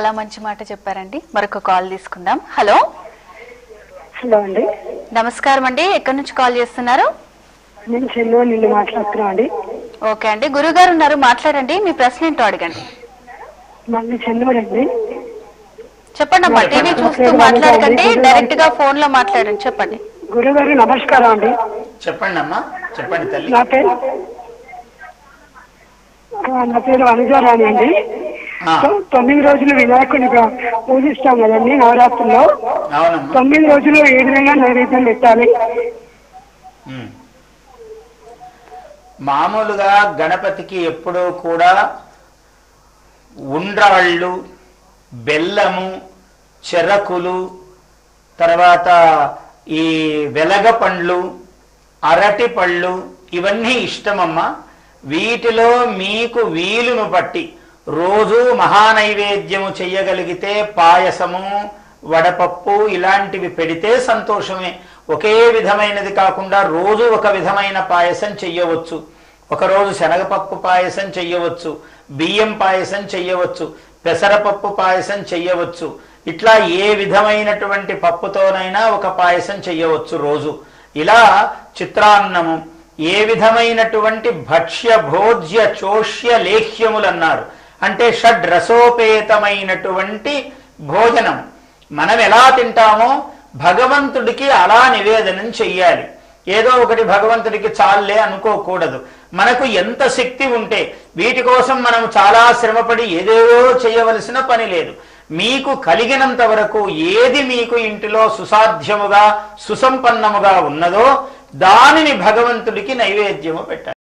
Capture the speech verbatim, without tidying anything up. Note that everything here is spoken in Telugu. చాలా మంచి మాట చెప్పారండి. మరొక కాల్ తీసుకుందాం. హలో హలో అండి, నమస్కారం అండి. ఎక్కడి నుంచి కాల్ చేస్తున్నారు? నేను చెల్లో నుండి మాట్లాడుతున్నాను అండి. ఓకే అండి, గురువు గారు ఉన్నారు, మాట్లాడండి. మీ ప్రశ్న ఏంటో అడగండి. చెప్పండి అమ్మా, టీవీ చూస్తూ మాట్లాడకండి, డైరెక్ట్ గా ఫోన్ లో మాట్లాడండి. చెప్పండి గురువు గారు. నమస్కారం అండి. చెప్పండి అమ్మా, చెప్పండి తల్లి. నా పేరు నా పేరు అనుజారాణి అండి. తొమ్మిది రోజులు వినాయకుని పూజిస్తాం కదండి నవరాత్రుల్లో. తొమ్మిది రోజులు ఏ విధంగా నైవేద్యం పెట్టాలి? మామూలుగా గణపతికి ఎప్పుడూ కూడా ఉండ్రాళ్ళు, బెల్లము, చెరకులు, తర్వాత ఈ వెలగ పండ్లు, అరటి పళ్ళు, ఇవన్నీ ఇష్టమమ్మా. వీటిలో మీకు వీలును బట్టి రోజు మహానైవేద్యము చెయ్యగలిగితే పాయసము, వడపప్పు ఇలాంటివి పెడితే సంతోషమే. ఒకే విధమైనది కాకుండా రోజు ఒక విధమైన పాయసం చెయ్యవచ్చు. ఒకరోజు శనగపప్పు పాయసం చెయ్యవచ్చు, బియ్యం పాయసం చెయ్యవచ్చు, పెసరపప్పు పాయసం చెయ్యవచ్చు. ఇట్లా ఏ విధమైనటువంటి పప్పుతోనైనా ఒక పాయసం చెయ్యవచ్చు రోజు. ఇలా చిత్రాన్నము, ఏ విధమైనటువంటి భక్ష్య భోజ్య చోష్య లేహ్యములన్నారు అంటే షడ్ రసోపేతమైనటువంటి భోజనం. మనం ఎలా తింటామో భగవంతుడికి అలా నివేదనం చెయ్యాలి. ఏదో ఒకటి భగవంతుడికి చాలే అనుకోకూడదు. మనకు ఎంత శక్తి ఉంటే వీటి కోసం మనం చాలా శ్రమపడి ఏదేదో చేయవలసిన పని లేదు. మీకు కలిగినంత వరకు ఏది మీకు ఇంటిలో సుసాధ్యముగా సుసంపన్నముగా ఉన్నదో దానిని భగవంతుడికి నైవేద్యము పెట్టాలి.